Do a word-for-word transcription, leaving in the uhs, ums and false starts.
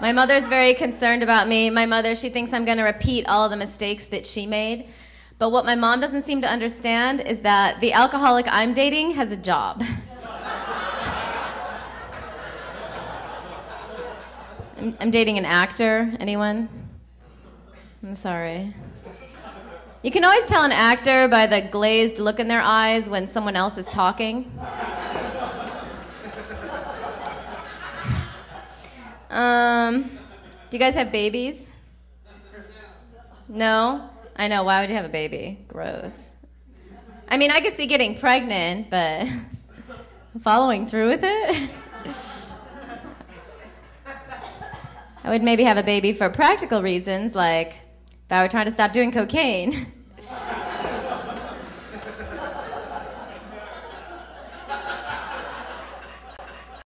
My mother's very concerned about me. My mother, she thinks I'm going to repeat all of the mistakes that she made. But what my mom doesn't seem to understand is that the alcoholic I'm dating has a job. I'm, I'm dating an actor. Anyone? I'm sorry. You can always tell an actor by the glazed look in their eyes when someone else is talking. Um, do you guys have babies? No? I know, why would you have a baby? Gross. I mean, I could see getting pregnant, but following through with it? I would maybe have a baby for practical reasons, like if I were trying to stop doing cocaine.